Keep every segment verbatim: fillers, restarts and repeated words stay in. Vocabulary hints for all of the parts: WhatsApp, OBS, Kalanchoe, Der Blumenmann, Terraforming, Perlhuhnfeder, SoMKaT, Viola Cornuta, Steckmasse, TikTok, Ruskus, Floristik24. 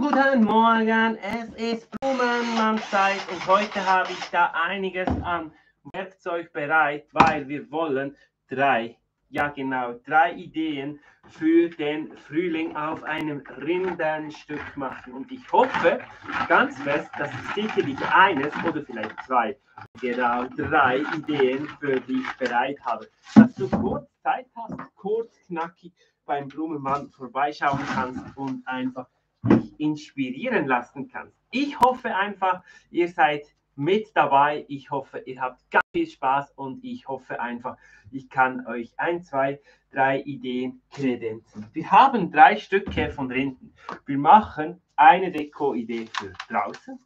Guten Morgen, es ist Blumenmannzeit und heute habe ich da einiges an Werkzeug bereit, weil wir wollen drei, ja genau, drei Ideen für den Frühling auf einem Rindenstück machen. Und ich hoffe ganz fest, dass ich sicherlich eines oder vielleicht zwei, genau drei Ideen für dich bereit habe, dass du kurz Zeit hast, kurz knackig beim Blumenmann vorbeischauen kannst und einfach dich inspirieren lassen kannst. Ich hoffe einfach, ihr seid mit dabei. Ich hoffe, ihr habt ganz viel Spaß und ich hoffe einfach, ich kann euch ein, zwei, drei Ideen kredenzen. Wir haben drei Stücke von Rinden. Wir machen eine Deko-Idee für draußen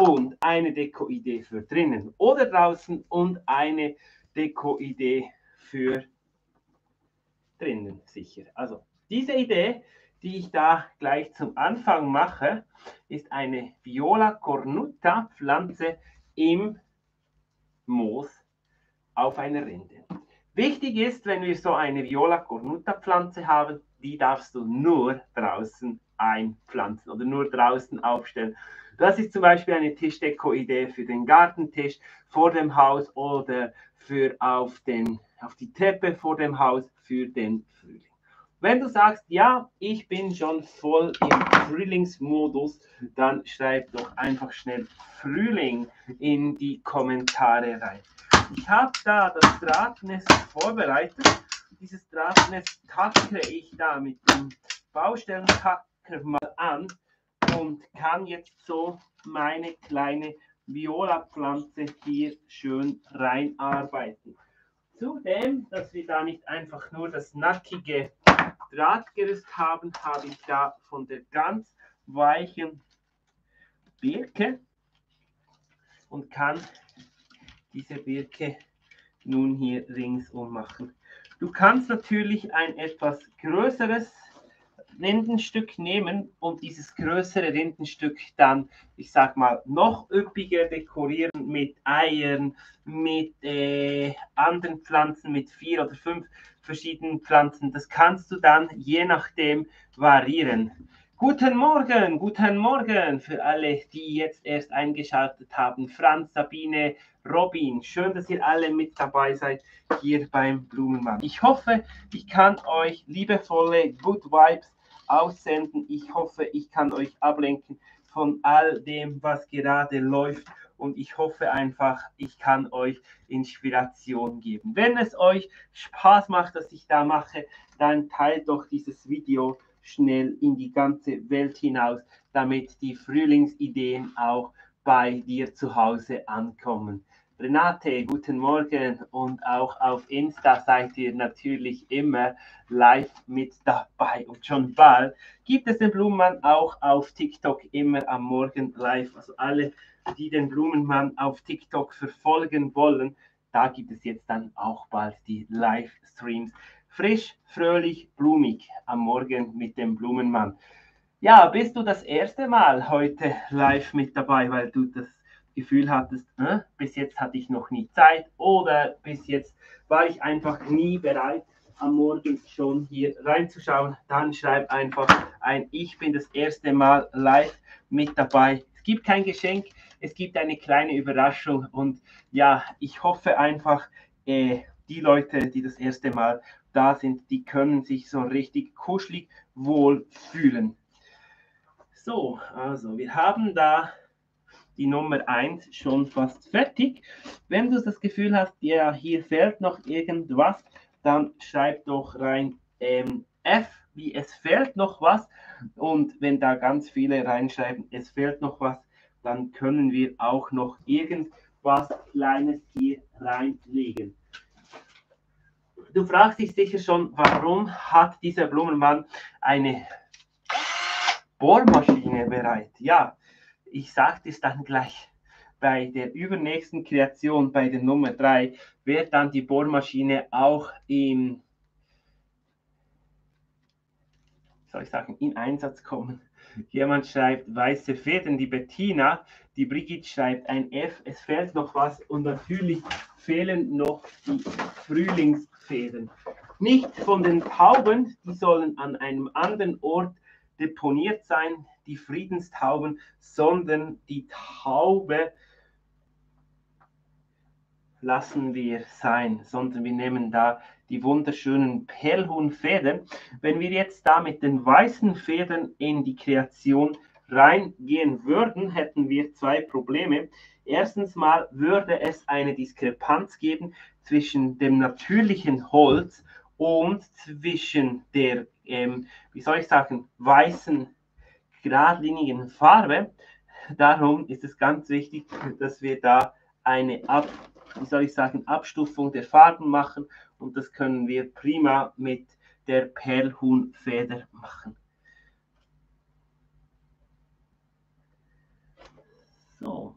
und eine Deko-Idee für drinnen oder draußen und eine Deko-Idee für drinnen sicher. Also diese Idee, die ich da gleich zum Anfang mache, ist eine Viola Cornuta Pflanze im Moos auf einer Rinde. Wichtig ist, wenn wir so eine Viola Cornuta Pflanze haben, die darfst du nur draußen einpflanzen oder nur draußen aufstellen. Das ist zum Beispiel eine Tischdeko-Idee für den Gartentisch vor dem Haus oder für auf, den, auf die Treppe vor dem Haus für den Frühling. Wenn du sagst, ja, ich bin schon voll im Frühlingsmodus, dann schreib doch einfach schnell Frühling in die Kommentare rein. Ich habe da das Drahtnest vorbereitet. Dieses Drahtnest tackere ich da mit dem Baustellentacker mal an und kann jetzt so meine kleine Viola-Pflanze hier schön reinarbeiten. Zudem, dass wir da nicht einfach nur das nackige Drahtgerüst haben, habe ich da von der ganz weichen Birke und kann diese Birke nun hier ringsum machen. Du kannst natürlich ein etwas größeres Rindenstück nehmen und dieses größere Rindenstück dann, ich sag mal, noch üppiger dekorieren mit Eiern, mit äh, anderen Pflanzen, mit vier oder fünf verschiedenen Pflanzen. Das kannst du dann je nachdem variieren. Guten Morgen, guten Morgen für alle, die jetzt erst eingeschaltet haben. Franz, Sabine, Robin, schön, dass ihr alle mit dabei seid hier beim Blumenmann. Ich hoffe, ich kann euch liebevolle Good Vibes aussenden. Ich hoffe, ich kann euch ablenken von all dem, was gerade läuft. Und ich hoffe einfach, ich kann euch Inspiration geben. Wenn es euch Spaß macht, was ich da mache, dann teilt doch dieses Video schnell in die ganze Welt hinaus, damit die Frühlingsideen auch bei dir zu Hause ankommen. Renate, guten Morgen und auch auf Insta seid ihr natürlich immer live mit dabei. Und schon bald gibt es den Blumenmann auch auf TikTok immer am Morgen live. Also alle, die den Blumenmann auf TikTok verfolgen wollen, da gibt es jetzt dann auch bald die Livestreams. Frisch, fröhlich, blumig am Morgen mit dem Blumenmann. Ja, bist du das erste Mal heute live mit dabei, weil du das Gefühl hattest, äh, bis jetzt hatte ich noch nie Zeit oder bis jetzt war ich einfach nie bereit, am Morgen schon hier reinzuschauen, dann schreib einfach ein, ich bin das erste Mal live mit dabei. Es gibt kein Geschenk, es gibt eine kleine Überraschung und ja, ich hoffe einfach, äh, die Leute, die das erste Mal da sind, die können sich so richtig kuschelig wohl fühlen. So, also wir haben da die Nummer eins schon fast fertig. Wenn du das Gefühl hast, ja, hier fehlt noch irgendwas, dann schreib doch rein ähm, F, wie es fehlt noch was. Und wenn da ganz viele reinschreiben, es fehlt noch was, dann können wir auch noch irgendwas Kleines hier reinlegen. Du fragst dich sicher schon, warum hat dieser Blumenmann eine Bohrmaschine bereit? Ja, ich sage das dann gleich, bei der übernächsten Kreation, bei der Nummer drei, wird dann die Bohrmaschine auch im, soll ich sagen, in Einsatz kommen. Jemand schreibt weiße Federn, die Bettina, die Brigitte schreibt ein F, es fehlt noch was und natürlich fehlen noch die Frühlingsfedern. Nicht von den Tauben, die sollen an einem anderen Ort deponiert sein, die Friedenstauben, sondern die Taube lassen wir sein, sondern wir nehmen da die wunderschönen Perlhuhnfedern. Wenn wir jetzt da mit den weißen Federn in die Kreation reingehen würden, hätten wir zwei Probleme. Erstens mal würde es eine Diskrepanz geben zwischen dem natürlichen Holz und zwischen der, ähm, wie soll ich sagen, weißen, geradlinigen Farbe. Darum ist es ganz wichtig, dass wir da eine Ab wie soll ich sagen, Abstufung der Farben machen, und das können wir prima mit der Perlhuhnfeder machen. So.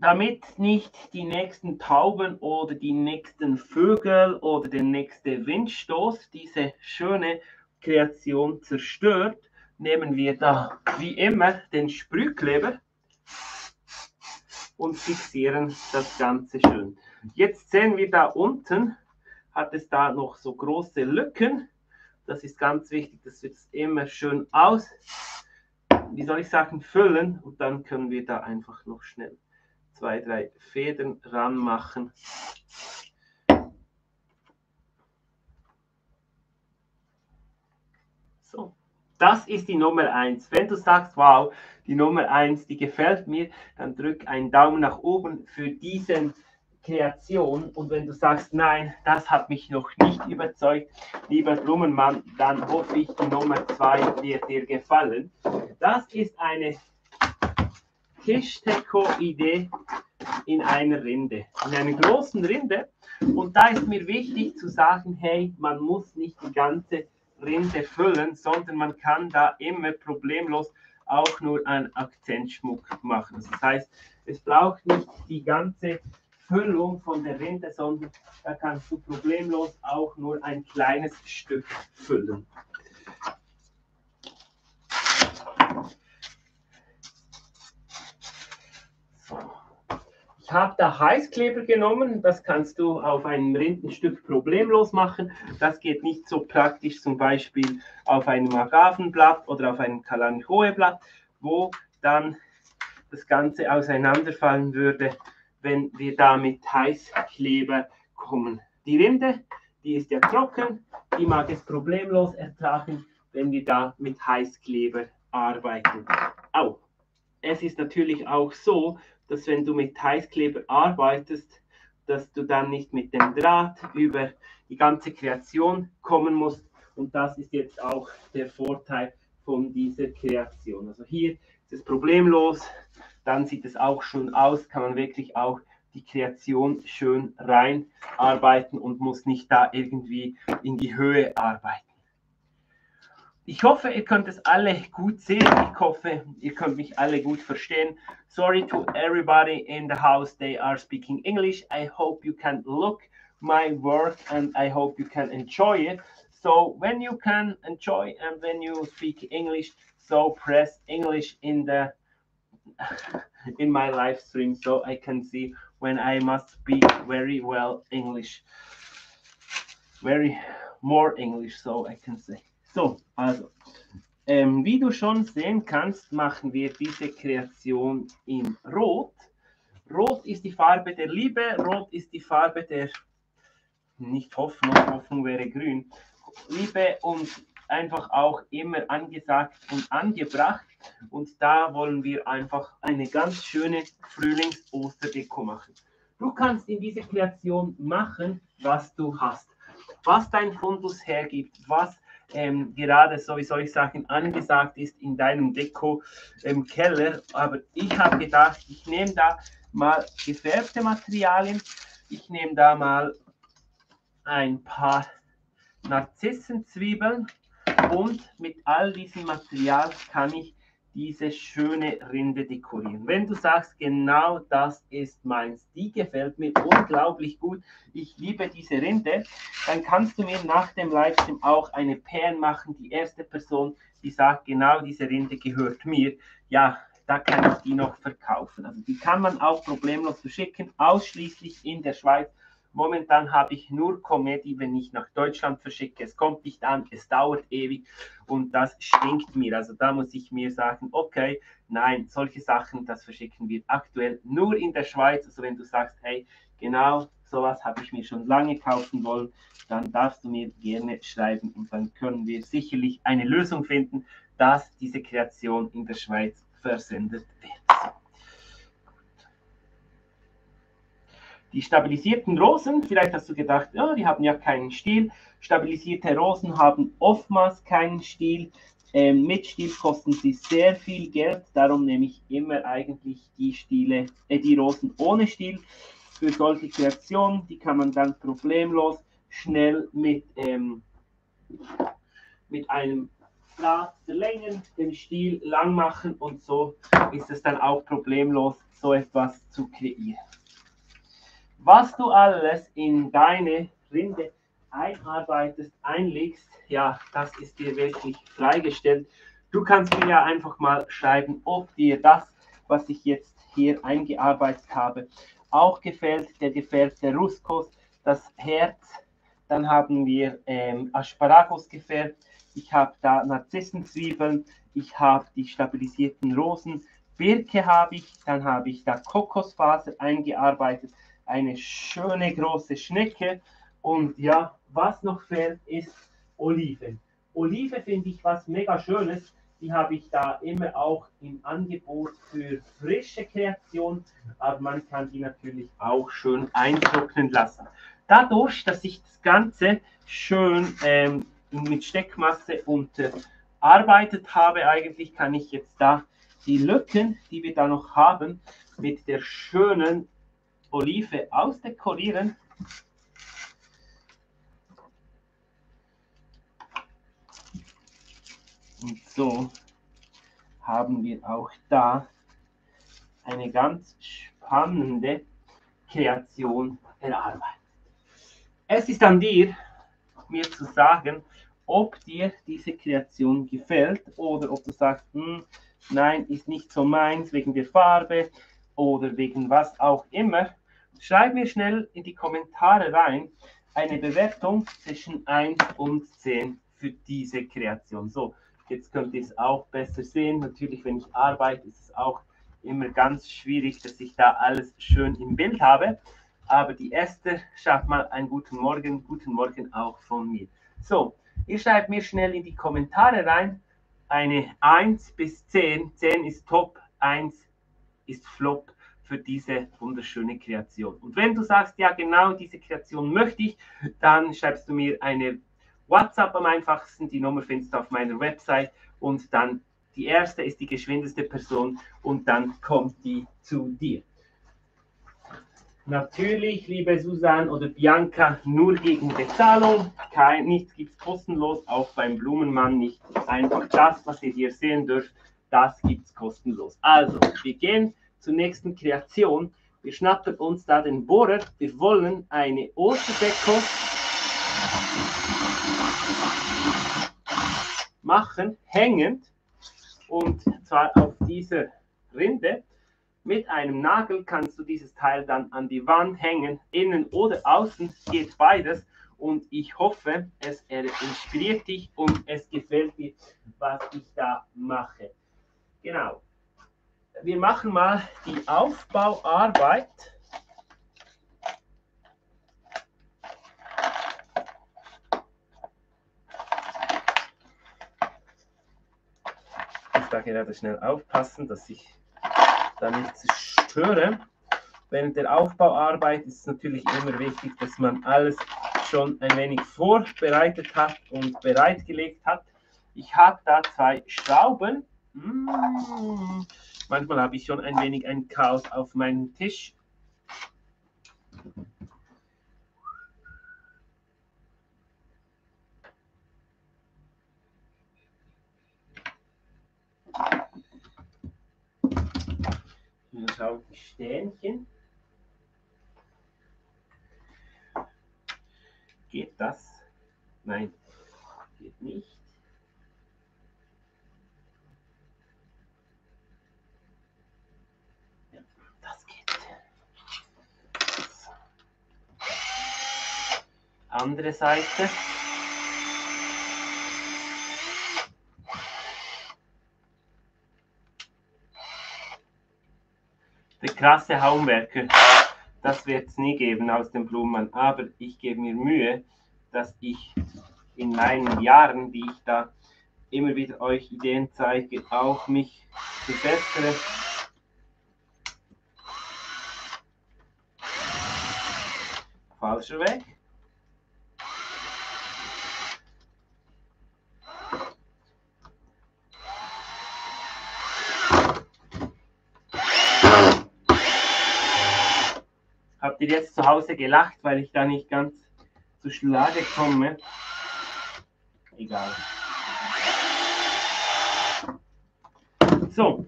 Damit nicht die nächsten Tauben oder die nächsten Vögel oder der nächste Windstoß diese schöne Kreation zerstört, nehmen wir da wie immer den Sprühkleber und fixieren das Ganze schön. Jetzt sehen wir, da unten hat es da noch so große Lücken. Das ist ganz wichtig, dass wir das immer schön aus, wie soll ich sagen, füllen, und dann können wir da einfach noch schnell zwei, drei Federn ranmachen. So, das ist die Nummer eins. Wenn du sagst, wow, die Nummer eins, die gefällt mir, dann drück einen Daumen nach oben für diese Kreation. Und wenn du sagst, nein, das hat mich noch nicht überzeugt, lieber Blumenmann, dann hoffe ich, die Nummer zwei wird dir gefallen. Das ist eine Tischdeko-Idee in einer Rinde, in einer großen Rinde. Und da ist mir wichtig zu sagen, hey, man muss nicht die ganze Rinde füllen, sondern man kann da immer problemlos auch nur einen Akzentschmuck machen. Das heißt, es braucht nicht die ganze Füllung von der Rinde, sondern da kannst du problemlos auch nur ein kleines Stück füllen. Ich habe da Heißkleber genommen, das kannst du auf einem Rindenstück problemlos machen. Das geht nicht so praktisch zum Beispiel auf einem Agavenblatt oder auf einem Kalanchoeblatt, wo dann das Ganze auseinanderfallen würde, wenn wir da mit Heißkleber kommen. Die Rinde, die ist ja trocken, die mag es problemlos ertragen, wenn wir da mit Heißkleber arbeiten. Auch, es ist natürlich auch so, dass wenn du mit Heißkleber arbeitest, dass du dann nicht mit dem Draht über die ganze Kreation kommen musst. Und das ist jetzt auch der Vorteil von dieser Kreation. Also hier ist es problemlos, dann sieht es auch schön aus, kann man wirklich auch die Kreation schön reinarbeiten und muss nicht da irgendwie in die Höhe arbeiten. Ich hoffe, ihr könnt es alle gut sehen. Ich hoffe, ihr könnt mich alle gut verstehen. Sorry to everybody in the house. They are speaking English. I hope you can look my work and I hope you can enjoy it. So when you can enjoy and when you speak English, so press English in the in my live stream so I can see when I must speak very well English. Very more English so I can say. So, also, ähm, wie du schon sehen kannst, machen wir diese Kreation in Rot. Rot ist die Farbe der Liebe, Rot ist die Farbe der, nicht Hoffnung, Hoffnung wäre grün, Liebe und einfach auch immer angesagt und angebracht. Und da wollen wir einfach eine ganz schöne Frühlings-Osterdeko machen. Du kannst in dieser Kreation machen, was du hast, was dein Fundus hergibt, was Ähm, gerade so, wie soll ich sagen, angesagt ist in deinem Deko im Keller. Aber ich habe gedacht, ich nehme da mal gefärbte Materialien. Ich nehme da mal ein paar Narzissenzwiebeln und mit all diesem Material kann ich diese schöne Rinde dekorieren. Wenn du sagst, genau das ist meins, die gefällt mir unglaublich gut, ich liebe diese Rinde, dann kannst du mir nach dem Livestream auch eine P N machen. Die erste Person, die sagt, genau diese Rinde gehört mir, ja, da kann ich die noch verkaufen. Also die kann man auch problemlos verschicken, ausschließlich in der Schweiz, Momentan habe ich nur Komödie, wenn ich nach Deutschland verschicke. Es kommt nicht an, es dauert ewig und das stinkt mir. Also da muss ich mir sagen, okay, nein, solche Sachen, das verschicken wir aktuell nur in der Schweiz. Also wenn du sagst, hey, genau sowas habe ich mir schon lange kaufen wollen, dann darfst du mir gerne schreiben und dann können wir sicherlich eine Lösung finden, dass diese Kreation in der Schweiz versendet wird. Die stabilisierten Rosen, vielleicht hast du gedacht, ja, die haben ja keinen Stiel. Stabilisierte Rosen haben oftmals keinen Stiel. Ähm, mit Stiel kosten sie sehr viel Geld. Darum nehme ich immer eigentlich die Stiele, äh, die Rosen ohne Stiel. Für solche Kreationen, die kann man dann problemlos schnell mit, ähm, mit einem Blatt verlängern, den Stiel lang machen und so ist es dann auch problemlos, so etwas zu kreieren. Was du alles in deine Rinde einarbeitest, einlegst, ja, das ist dir wirklich freigestellt. Du kannst mir ja einfach mal schreiben, ob dir das, was ich jetzt hier eingearbeitet habe, auch gefällt. Der gefärbte Ruskos, das Herz, dann haben wir ähm, Asparagus gefärbt, ich habe da Narzissenzwiebeln, ich habe die stabilisierten Rosen, Birke habe ich, dann habe ich da Kokosfaser eingearbeitet, eine schöne große Schnecke und ja, was noch fehlt, ist Oliven. Olive finde ich was mega Schönes, die habe ich da immer auch im Angebot für frische Kreation, aber man kann die natürlich auch schön eintrocknen lassen. Dadurch, dass ich das Ganze schön ähm, mit Steckmasse unterarbeitet habe, eigentlich kann ich jetzt da die Lücken, die wir da noch haben, mit der schönen Olive ausdekorieren. Und so haben wir auch da eine ganz spannende Kreation erarbeitet. Es ist an dir, mir zu sagen, ob dir diese Kreation gefällt oder ob du sagst, hm, nein, ist nicht so meins wegen der Farbe oder wegen was auch immer. Schreib mir schnell in die Kommentare rein eine Bewertung zwischen eins und zehn für diese Kreation. So, jetzt könnt ihr es auch besser sehen. Natürlich, wenn ich arbeite, ist es auch immer ganz schwierig, dass ich da alles schön im Bild habe. Aber die erste schafft mal einen guten Morgen. Guten Morgen auch von mir. So, ihr schreibt mir schnell in die Kommentare rein eine eins bis zehn. zehn ist top, eins ist flop für diese wunderschöne Kreation. Und wenn du sagst, ja genau diese Kreation möchte ich, dann schreibst du mir eine WhatsApp am einfachsten, die Nummer findest du auf meiner Website und dann die erste ist die geschwindeste Person und dann kommt die zu dir. Natürlich, liebe Susanne oder Bianca, nur gegen Bezahlung, kein, nichts gibt es kostenlos, auch beim Blumenmann nicht. Einfach das, was ihr hier sehen dürft, das gibt es kostenlos. Also, wir gehen zur nächsten Kreation, wir schnappen uns da den Bohrer, wir wollen eine Osterdeko machen, hängend, und zwar auf dieser Rinde. Mit einem Nagel kannst du dieses Teil dann an die Wand hängen, innen oder außen, geht beides. Und ich hoffe, es inspiriert dich und es gefällt dir, was ich da mache. Genau. Wir machen mal die Aufbauarbeit. Ich muss da gerade schnell aufpassen, dass ich da nichts störe. Während der Aufbauarbeit ist es natürlich immer wichtig, dass man alles schon ein wenig vorbereitet hat und bereitgelegt hat. Ich habe da zwei Schrauben. Mm. Manchmal habe ich schon ein wenig ein Chaos auf meinem Tisch. Schaut die Sternchen. Geht das? Nein, geht nicht. Ja, das geht. andere Seite. Der krasse Haumwerker, das wird es nie geben aus dem Blumenmann, aber ich gebe mir Mühe, dass ich in meinen Jahren, die ich da immer wieder euch Ideen zeige, auch mich verbessere. Falscher Weg. Habt ihr jetzt zu Hause gelacht, weil ich da nicht ganz zu Schlage komme? Egal. So,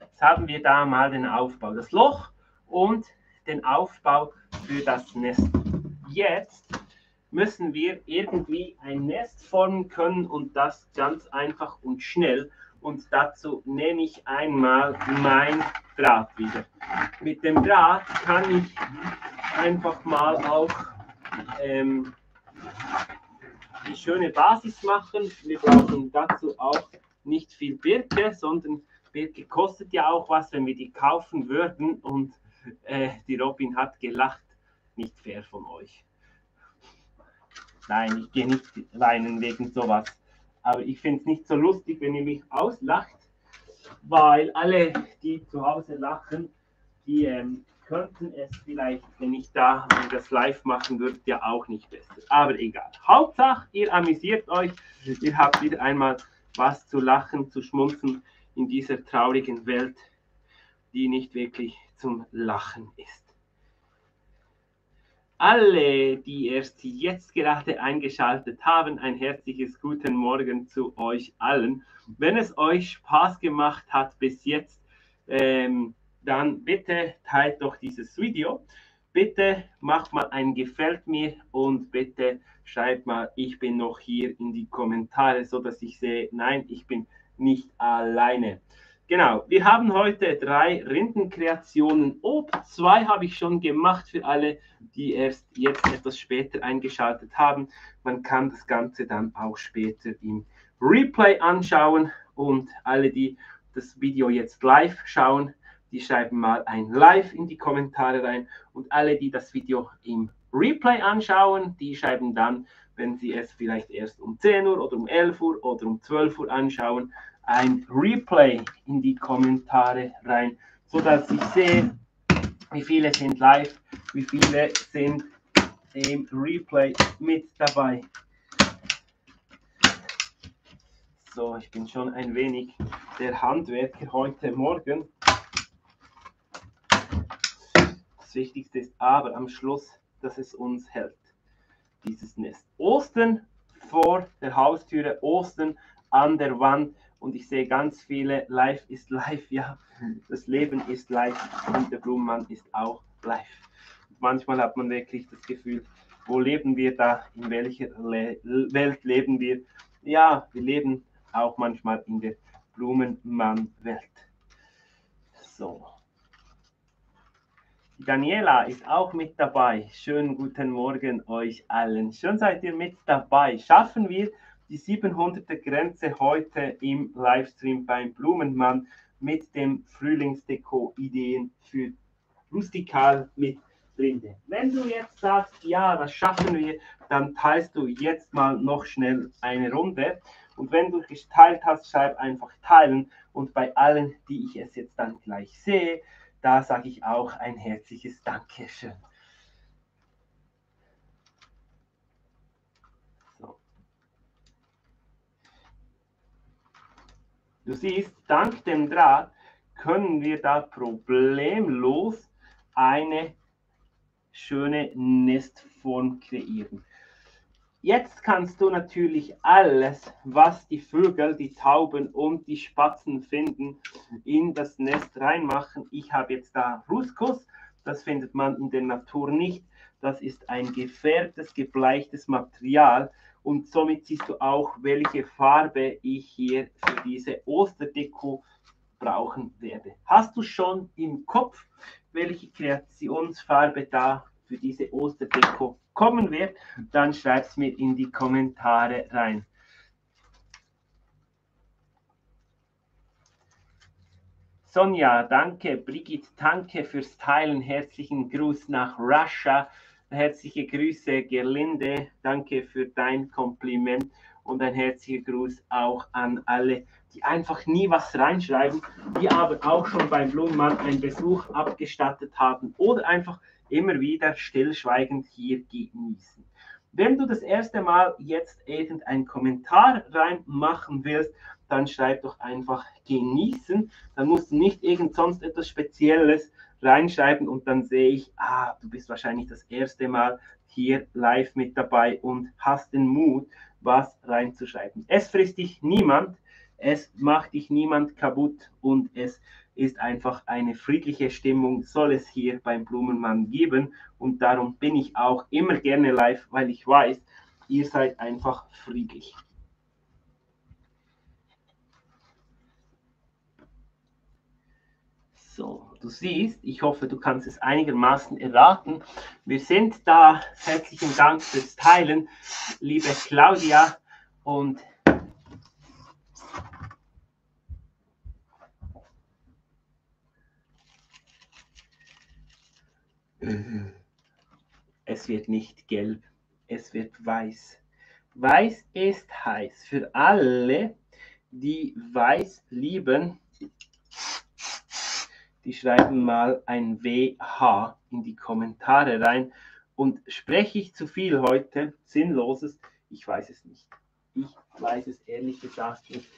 jetzt haben wir da mal den Aufbau, das Loch und den Aufbau für das Nest. Jetzt müssen wir irgendwie ein Nest formen können und das ganz einfach und schnell. Und dazu nehme ich einmal mein Draht wieder. Mit dem Draht kann ich einfach mal auch ähm, die schöne Basis machen. Wir brauchen dazu auch nicht viel Birke, sondern Birke kostet ja auch was, wenn wir die kaufen würden. Und äh, die Robin hat gelacht. Nicht fair von euch. Nein, ich gehe nicht weinen wegen sowas. Aber ich finde es nicht so lustig, wenn ihr mich auslacht, weil alle, die zu Hause lachen, die ähm, könnten es vielleicht, wenn ich da das live machen würde, ja auch nicht besser. Aber egal. Hauptsache, ihr amüsiert euch. Ihr habt wieder einmal was zu lachen, zu schmunzeln in dieser traurigen Welt, die nicht wirklich zum Lachen ist. Alle, die erst jetzt gerade eingeschaltet haben, ein herzliches Guten Morgen zu euch allen. Wenn es euch Spaß gemacht hat bis jetzt, ähm, dann bitte teilt doch dieses Video. Bitte macht mal ein Gefällt mir und bitte schreibt mal, ich bin noch hier in die Kommentare, sodass ich sehe, nein, ich bin nicht alleine. Genau, wir haben heute drei Rindenkreationen ob. Zwei habe ich schon gemacht für alle, die erst jetzt etwas später eingeschaltet haben. Man kann das Ganze dann auch später im Replay anschauen. Und alle, die das Video jetzt live schauen, die schreiben mal ein Live in die Kommentare rein. Und alle, die das Video im Replay anschauen, die schreiben dann, wenn sie es vielleicht erst um zehn Uhr oder um elf Uhr oder um zwölf Uhr anschauen, ein Replay in die Kommentare rein, sodass ich sehe, wie viele sind live, wie viele sind im Replay mit dabei. So, ich bin schon ein wenig der Handwerker heute Morgen. Das Wichtigste ist aber am Schluss, dass es uns hält, dieses Nest. Osten vor der Haustüre, Osten an der Wand. Und ich sehe ganz viele, live ist live, ja, das Leben ist live und der Blumenmann ist auch live. Und manchmal hat man wirklich das Gefühl, wo leben wir da, in welcher Le- Welt leben wir? Ja, wir leben auch manchmal in der Blumenmann-Welt. So. Die Daniela ist auch mit dabei. Schönen guten Morgen euch allen. Schön seid ihr mit dabei. Schaffen wir die siebenhunderter Grenze heute im Livestream beim Blumenmann mit dem Frühlingsdeko Ideen für rustikal mit Rinde. Wenn du jetzt sagst, ja, das schaffen wir, dann teilst du jetzt mal noch schnell eine Runde. Und wenn du geteilt hast, schreib einfach teilen. Und bei allen, die ich es jetzt dann gleich sehe, da sage ich auch ein herzliches Dankeschön. Du siehst, dank dem Draht können wir da problemlos eine schöne Nestform kreieren. Jetzt kannst du natürlich alles, was die Vögel, die Tauben und die Spatzen finden, in das Nest reinmachen. Ich habe jetzt da Ruskus, das findet man in der Natur nicht. Das ist ein gefärbtes, gebleichtes Material. Und somit siehst du auch, welche Farbe ich hier für diese Osterdeko brauchen werde. Hast du schon im Kopf, welche Kreationsfarbe da für diese Osterdeko kommen wird, dann schreibt es mir in die Kommentare rein. Sonja, danke. Brigitte, danke fürs Teilen. Herzlichen Gruß nach Russia. Herzliche Grüße, Gerlinde. Danke für dein Kompliment. Und ein herzlicher Gruß auch an alle, die einfach nie was reinschreiben, die aber auch schon beim Blumenmann einen Besuch abgestattet haben oder einfach immer wieder stillschweigend hier genießen. Wenn du das erste Mal jetzt irgendeinen Kommentar reinmachen willst, dann schreib doch einfach genießen. Dann musst du nicht irgend sonst etwas Spezielles reinschreiben und dann sehe ich, ah, du bist wahrscheinlich das erste Mal hier live mit dabei und hast den Mut, was reinzuschreiben. Es frisst dich niemand, es macht dich niemand kaputt und es ist einfach eine friedliche Stimmung, soll es hier beim Blumenmann geben. Und darum bin ich auch immer gerne live, weil ich weiß, ihr seid einfach friedlich. So, du siehst, ich hoffe, du kannst es einigermaßen erraten. Wir sind da. Herzlichen Dank fürs Teilen, liebe Claudia. Und es wird nicht gelb, es wird weiß. Weiß ist heiß. Für alle, die weiß lieben, die schreiben mal ein W H in die Kommentare rein. Und spreche ich zu viel heute, Sinnloses? Ich weiß es nicht. Ich weiß es ehrlich gesagt nicht.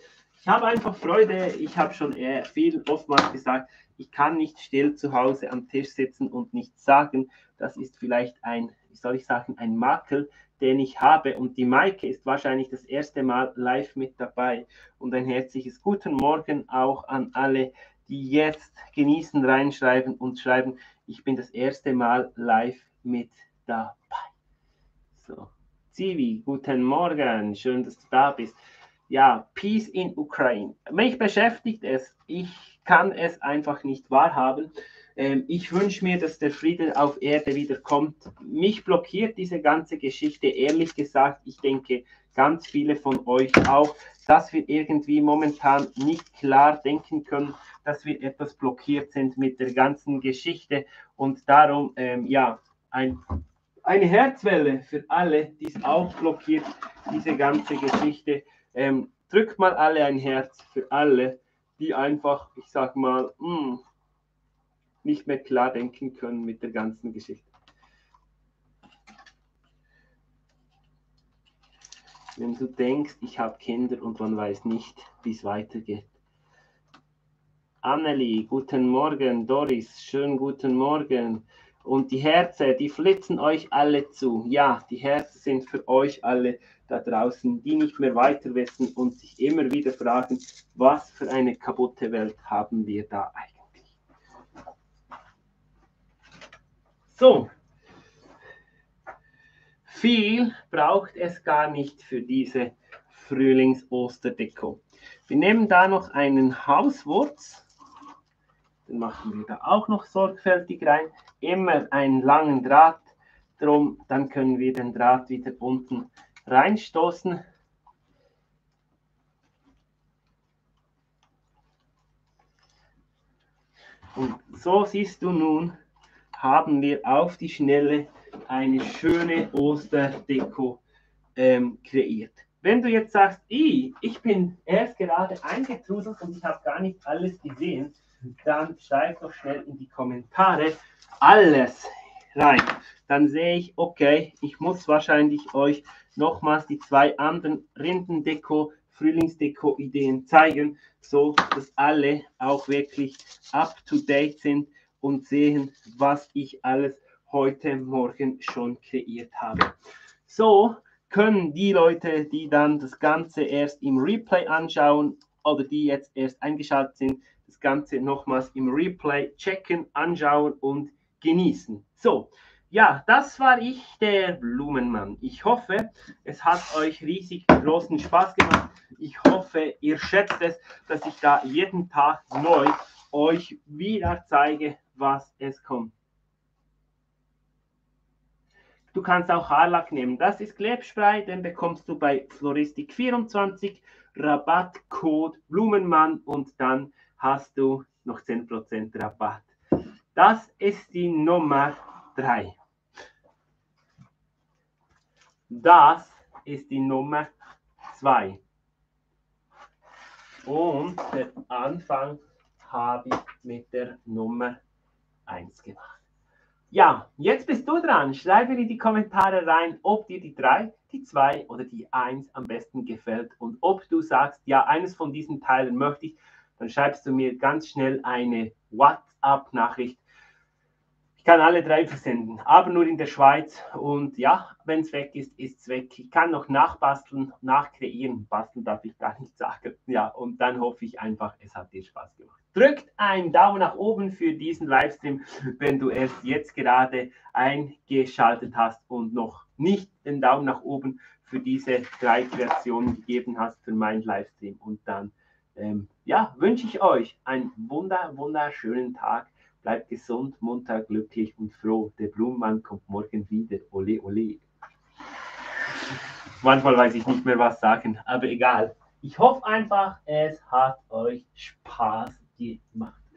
Ich habe einfach Freude. Ich habe schon eher viel oftmals gesagt, ich kann nicht still zu Hause am Tisch sitzen und nichts sagen. Das ist vielleicht ein, wie soll ich sagen, ein Makel, den ich habe. Und die Maike ist wahrscheinlich das erste Mal live mit dabei. Und ein herzliches Guten Morgen auch an alle, die jetzt genießen, reinschreiben und schreiben, ich bin das erste Mal live mit dabei. So, Zivi, guten Morgen, schön, dass du da bist. Ja, Peace in Ukraine. Mich beschäftigt es. Ich kann es einfach nicht wahrhaben. Ähm, ich wünsche mir, dass der Frieden auf Erde wieder kommt. Mich blockiert diese ganze Geschichte, ehrlich gesagt. Ich denke, ganz viele von euch auch, dass wir irgendwie momentan nicht klar denken können, dass wir etwas blockiert sind mit der ganzen Geschichte. Und darum, ähm, ja, ein... eine Herzwelle für alle, die es auch blockiert, diese ganze Geschichte. Ähm, drückt mal alle ein Herz für alle, die einfach, ich sag mal, mh, nicht mehr klar denken können mit der ganzen Geschichte. Wenn du denkst, ich habe Kinder und man weiß nicht, wie es weitergeht. Annelie, guten Morgen. Doris, schönen guten Morgen. Und die Herzen, die flitzen euch alle zu. Ja, die Herzen sind für euch alle da draußen, die nicht mehr weiter wissen und sich immer wieder fragen, was für eine kaputte Welt haben wir da eigentlich. So, viel braucht es gar nicht für diese Frühlings-Osterdeko. Wir nehmen da noch einen Hauswurz. Den machen wir da auch noch sorgfältig rein. Immer einen langen Draht drum, dann können wir den Draht wieder unten reinstoßen. Und so siehst du nun, haben wir auf die Schnelle eine schöne Osterdeko ähm, kreiert. Wenn du jetzt sagst, ich, ich bin erst gerade eingetrudelt und ich habe gar nicht alles gesehen, dann schreib doch schnell in die Kommentare alles rein. Dann sehe ich, okay, ich muss wahrscheinlich euch nochmals die zwei anderen Rindendeko, Frühlingsdeko-Ideen zeigen, so dass alle auch wirklich up-to-date sind und sehen, was ich alles heute Morgen schon kreiert habe. So können die Leute, die dann das Ganze erst im Replay anschauen oder die jetzt erst eingeschaltet sind, das Ganze nochmals im Replay checken, anschauen und genießen. So, ja, das war ich, der Blumenmann. Ich hoffe, es hat euch riesig großen Spaß gemacht. Ich hoffe, ihr schätzt es, dass ich da jeden Tag neu euch wieder zeige, was es kommt. Du kannst auch Haarlack nehmen. Das ist Klebspray, den bekommst du bei Floristik vierundzwanzig, Rabattcode Blumenmann und dann hast du noch zehn Prozent Rabatt. Das ist die Nummer drei. Das ist die Nummer zwei. Und den Anfang habe ich mit der Nummer eins gemacht. Ja, jetzt bist du dran. Schreibe in die Kommentare rein, ob dir die drei, die zwei oder die eins am besten gefällt. Und ob du sagst, ja, eines von diesen Teilen möchte ich, dann schreibst du mir ganz schnell eine WhatsApp-Nachricht. Ich kann alle drei versenden, aber nur in der Schweiz. Und ja, wenn es weg ist, ist es weg. Ich kann noch nachbasteln, nachkreieren. Basteln darf ich gar nicht sagen. Ja, und dann hoffe ich einfach, es hat dir Spaß gemacht. Drückt einen Daumen nach oben für diesen Livestream, wenn du erst jetzt gerade eingeschaltet hast und noch nicht den Daumen nach oben für diese drei Kreationen gegeben hast für meinen Livestream. Und dann ähm, ja, wünsche ich euch einen wunder, wunderschönen Tag. Bleibt gesund, munter, glücklich und froh. Der Blumenmann kommt morgen wieder. Ole, ole. Manchmal weiß ich nicht mehr, was sagen, aber egal. Ich hoffe einfach, es hat euch Spaß gemacht.